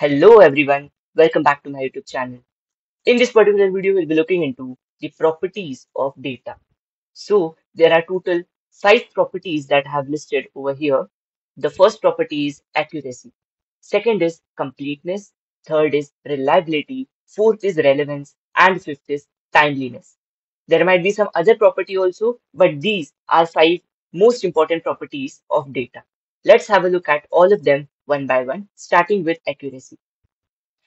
Hello everyone, welcome back to my YouTube channel. In this particular video, we'll be looking into the properties of data. So there are total 5 properties that I have listed over here. The first property is accuracy, second is completeness, third is reliability, fourth is relevance, and fifth is timeliness. There might be some other property also, but these are 5 most important properties of data. Let's have a look at all of them one by one, starting with accuracy.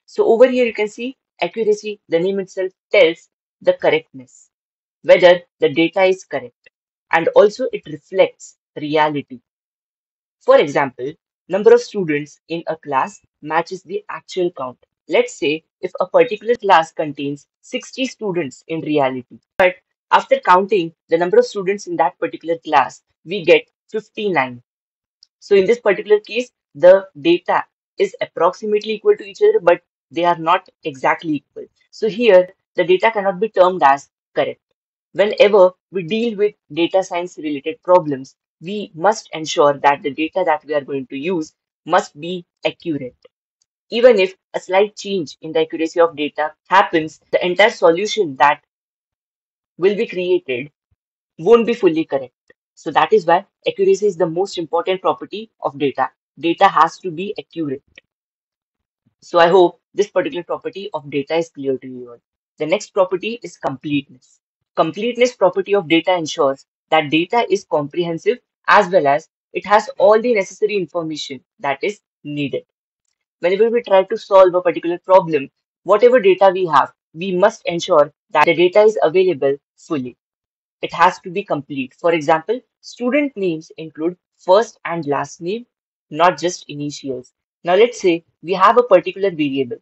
So over here you can see accuracy, the name itself tells the correctness, whether the data is correct, and also it reflects reality. For example, number of students in a class matches the actual count. Let's say if a particular class contains 60 students in reality, but after counting the number of students in that particular class, we get 59. So in this particular case, the data is approximately equal to each other, but they are not exactly equal. So here, the data cannot be termed as correct. Whenever we deal with data science related problems, we must ensure that the data that we are going to use must be accurate. Even if a slight change in the accuracy of data happens, the entire solution that will be created won't be fully correct. So that is why accuracy is the most important property of data. Data has to be accurate. So I hope this particular property of data is clear to you all. The next property is completeness. Completeness property of data ensures that data is comprehensive as well as it has all the necessary information that is needed. Whenever we try to solve a particular problem, whatever data we have, we must ensure that the data is available fully. It has to be complete. For example, student names include first and last name, not just initials. Now let's say we have a particular variable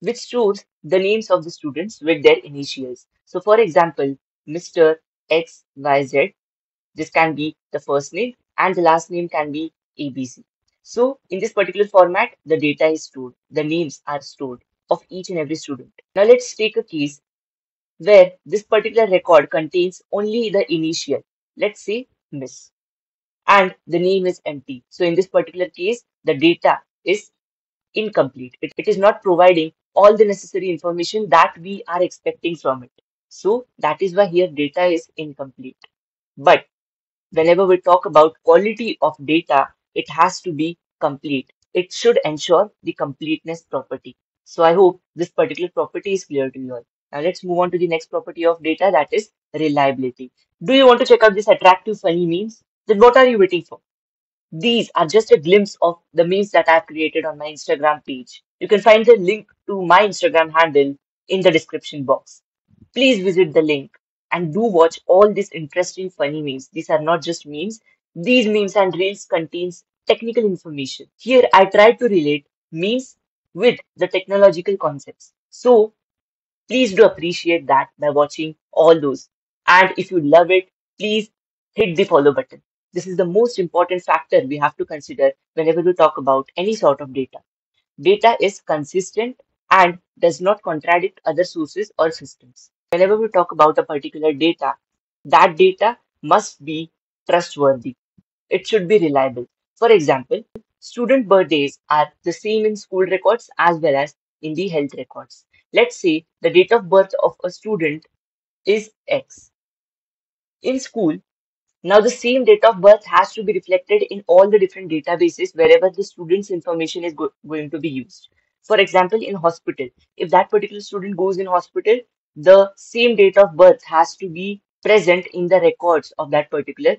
which stores the names of the students with their initials. So for example, Mr. X, Y, Z, this can be the first name and the last name can be ABC. So in this particular format, the data is stored, the names are stored of each and every student. Now let's take a case where this particular record contains only the initial, let's say Miss, and the name is empty. So in this particular case, the data is incomplete. It is not providing all the necessary information that we are expecting from it. So that is why here data is incomplete. But whenever we talk about quality of data, it has to be complete. It should ensure the completeness property. So I hope this particular property is clear to you all. Now let's move on to the next property of data, that is reliability. Do you want to check out this attractive funny memes? Then what are you waiting for? These are just a glimpse of the memes that I've created on my Instagram page. You can find the link to my Instagram handle in the description box. Please visit the link and do watch all these interesting funny memes. These are not just memes. These memes and reels contains technical information. Here I tried to relate memes with the technological concepts. So please do appreciate that by watching all those. And if you love it, please hit the follow button. This is the most important factor we have to consider whenever we talk about any sort of data. Data is consistent and does not contradict other sources or systems. Whenever we talk about a particular data, that data must be trustworthy. It should be reliable. For example, student birthdays are the same in school records as well as in the health records. Let's say the date of birth of a student is X. In school, now the same date of birth has to be reflected in all the different databases wherever the student's information is going to be used. For example, in hospital, if that particular student goes in hospital, the same date of birth has to be present in the records of that particular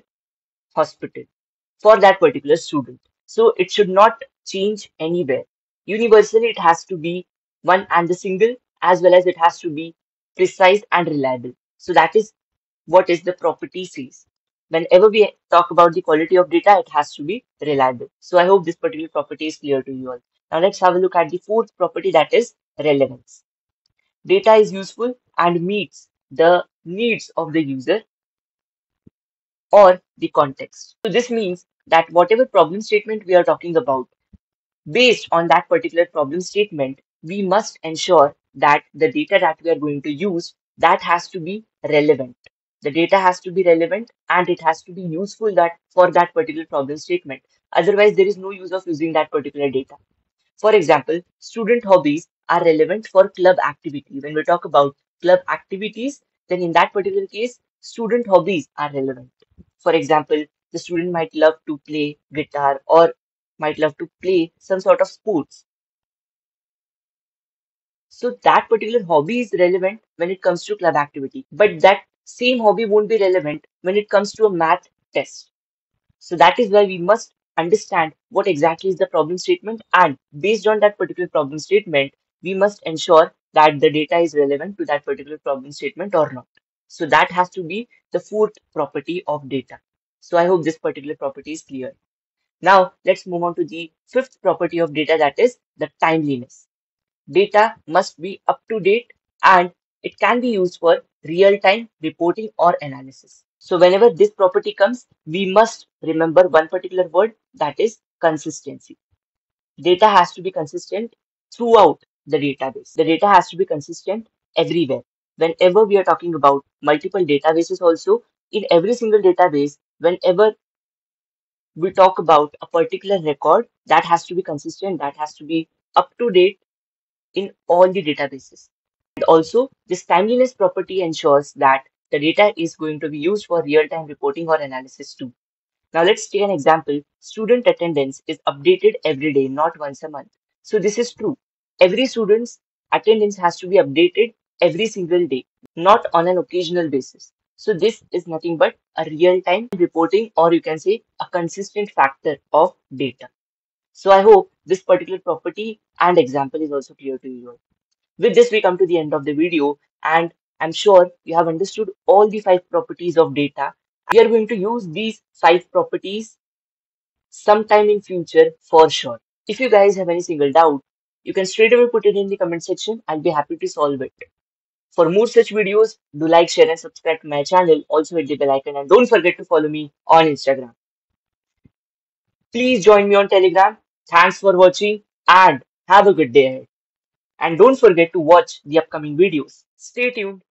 hospital for that particular student. So it should not change anywhere. Universally, it has to be one and the single, as well as it has to be precise and reliable. So that is what is the property says. Whenever we talk about the quality of data, it has to be reliable. So I hope this particular property is clear to you all. Now let's have a look at the fourth property, that is relevance. Data is useful and meets the needs of the user or the context. So this means that whatever problem statement we are talking about, based on that particular problem statement, we must ensure that the data that we are going to use, that has to be relevant. The data has to be relevant and it has to be useful for that particular problem statement. Otherwise, there is no use of using that particular data. For example, student hobbies are relevant for club activity. When we talk about club activities, then in that particular case, student hobbies are relevant. For example, the student might love to play guitar or might love to play some sort of sports. So that particular hobby is relevant when it comes to club activity, but that same hobby won't be relevant when it comes to a math test. So that is why we must understand what exactly is the problem statement, and based on that particular problem statement, we must ensure that the data is relevant to that particular problem statement or not. So that has to be the fourth property of data. So I hope this particular property is clear. Now let's move on to the fifth property of data, that is the timeliness. Data must be up to date and it can be used for real-time reporting or analysis. So whenever this property comes, we must remember one particular word, that is consistency. Data has to be consistent throughout the database. The data has to be consistent everywhere. Whenever we are talking about multiple databases also, in every single database, whenever we talk about a particular record, that has to be consistent, that has to be up to date in all the databases. And also, this timeliness property ensures that the data is going to be used for real-time reporting or analysis too. Now let's take an example. Student attendance is updated every day, not once a month. So this is true. Every student's attendance has to be updated every single day, not on an occasional basis. So this is nothing but a real-time reporting, or you can say a consistent factor of data. So I hope this particular property and example is also clear to you. With this, we come to the end of the video, and I'm sure you have understood all the 5 properties of data. We are going to use these 5 properties sometime in future for sure. If you guys have any single doubt, you can straight away put it in the comment section. I'll be happy to solve it. For more such videos, do like, share and subscribe to my channel. Also hit the bell icon and don't forget to follow me on Instagram. Please join me on Telegram. Thanks for watching and have a good day ahead. And don't forget to watch the upcoming videos. Stay tuned.